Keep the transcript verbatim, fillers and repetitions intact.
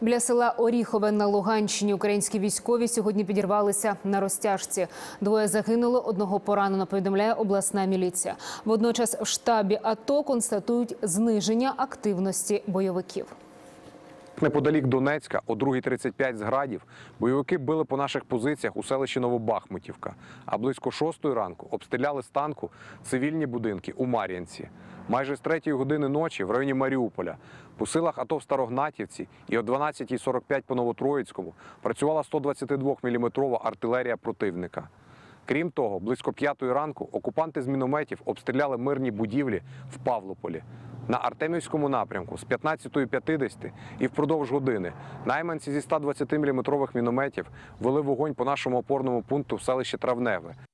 Біля села Оріхове на Луганщині українські військові сьогодні підірвалися на розтяжці. Двоє загинуло, одного поранено, повідомляє обласна міліція. Водночас в штабі АТО констатують зниження активності бойовиків. Неподалік Донецька о другій тридцять п'ять з градів бойовики били по наших позиціях у селищі Новобахмутівка, а близько шостої ранку обстріляли з танку цивільні будинки у Мар'янці. Майже з третьої години ночі в районі Маріуполя по силах АТО в Старогнатівці і о дванадцятій сорок п'ять по Новотроицькому працювала сто двадцятидвоміліметрова артилерія противника. Крім того, близько п'ятої ранку окупанти з мінометів обстріляли мирні будівлі в Павлополі. На Артемівському напрямку з п'ятнадцятої п'ятдесят і впродовж години найманці зі сто двадцятиміліметрових мінометів вели вогонь по нашому опорному пункту в селищі Травневе,